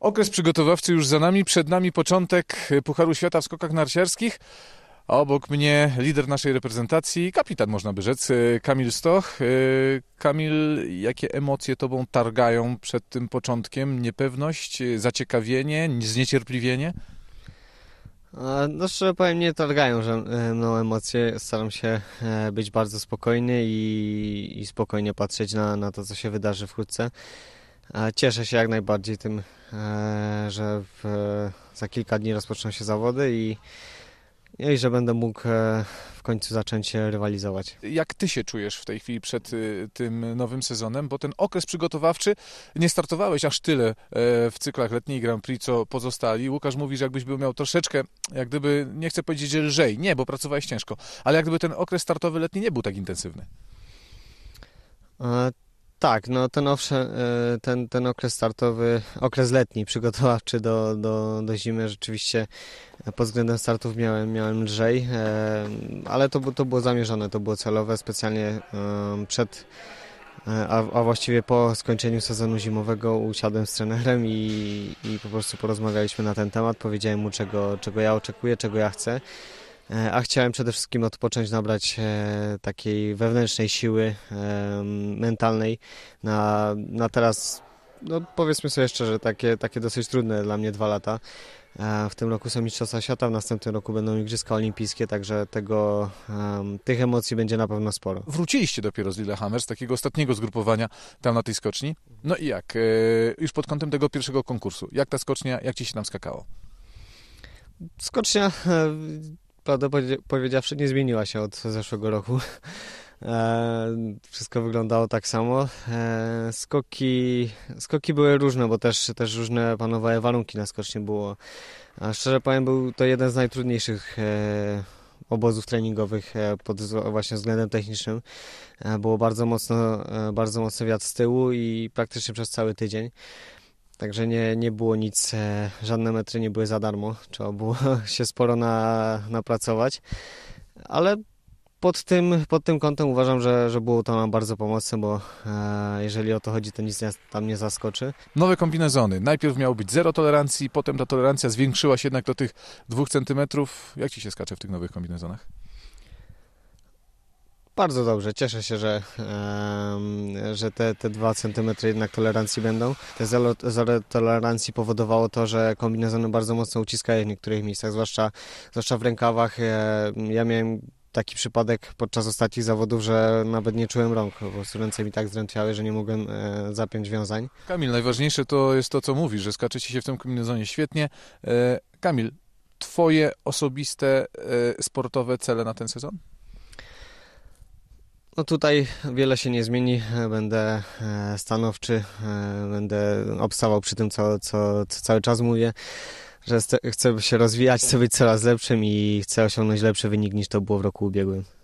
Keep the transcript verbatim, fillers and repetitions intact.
Okres przygotowawczy już za nami, przed nami początek Pucharu Świata w skokach narciarskich. A obok mnie lider naszej reprezentacji, kapitan można by rzec, Kamil Stoch. Kamil, jakie emocje tobą targają przed tym początkiem? Niepewność, zaciekawienie, zniecierpliwienie? No szczerze powiem, nie targają że mną emocje. Staram się być bardzo spokojny i, i spokojnie patrzeć na, na to, co się wydarzy wkrótce. Cieszę się jak najbardziej tym, że w, za kilka dni rozpoczną się zawody i, i że będę mógł w końcu zacząć rywalizować. Jak ty się czujesz w tej chwili przed tym nowym sezonem? Bo ten okres przygotowawczy, nie startowałeś aż tyle w cyklach letnich Grand Prix, co pozostali. Łukasz mówi, że jakbyś był miał troszeczkę, jak gdyby, nie chcę powiedzieć, że lżej, nie, bo pracowałeś ciężko, ale jak gdyby ten okres startowy letni nie był tak intensywny. A... Tak, no ten, owszem, ten, ten okres startowy, okres letni przygotowawczy do, do, do zimy rzeczywiście pod względem startów miałem, miałem lżej, ale to, to było zamierzone, to było celowe, specjalnie przed, a, a właściwie po skończeniu sezonu zimowego usiadłem z trenerem i, i po prostu porozmawialiśmy na ten temat, powiedziałem mu czego, czego ja oczekuję, czego ja chcę. A chciałem przede wszystkim odpocząć, nabrać takiej wewnętrznej siły mentalnej na, na teraz, no powiedzmy sobie szczerze, takie, takie dosyć trudne dla mnie dwa lata. W tym roku są Mistrzostwa Świata, w następnym roku będą Igrzyska Olimpijskie, także tego, tych emocji będzie na pewno sporo. Wróciliście dopiero z Lillehammer, z takiego ostatniego zgrupowania tam na tej skoczni. No i jak? Już pod kątem tego pierwszego konkursu. Jak ta skocznia, jak ci się tam skakało? Skocznia... Prawdę powiedziawszy, nie zmieniła się od zeszłego roku. Wszystko wyglądało tak samo. Skoki, skoki były różne, bo też, też różne panowały warunki na skoczni było. A szczerze powiem, był to jeden z najtrudniejszych obozów treningowych pod właśnie względem technicznym. Było bardzo mocno, bardzo mocny wiatr z tyłu i praktycznie przez cały tydzień. Także nie, nie było nic, żadne metry nie były za darmo, trzeba było się sporo na, napracować, ale pod tym, pod tym kątem uważam, że, że było to nam bardzo pomocne, bo e, jeżeli o to chodzi, to nic tam nie zaskoczy. Nowe kombinezony, najpierw miało być zero tolerancji, potem ta tolerancja zwiększyła się jednak do tych dwóch centymetrów. Jak ci się skacze w tych nowych kombinezonach? Bardzo dobrze, cieszę się, że, e, że te, te dwa centymetry jednak tolerancji będą. Te zero, zero tolerancji powodowało to, że kombinezony bardzo mocno uciskają w niektórych miejscach, zwłaszcza, zwłaszcza w rękawach. E, ja miałem taki przypadek podczas ostatnich zawodów, że nawet nie czułem rąk, bo ręce mi tak zdrętwiały, że nie mogłem e, zapiąć wiązań. Kamil, najważniejsze to jest to, co mówisz, że skaczecie się w tym kombinezonie świetnie. E, Kamil, twoje osobiste, e, sportowe cele na ten sezon? No tutaj wiele się nie zmieni, będę stanowczy, będę obstawał przy tym, co, co, co cały czas mówię, że chcę się rozwijać, chcę być coraz lepszym i chcę osiągnąć lepszy wynik niż to było w roku ubiegłym.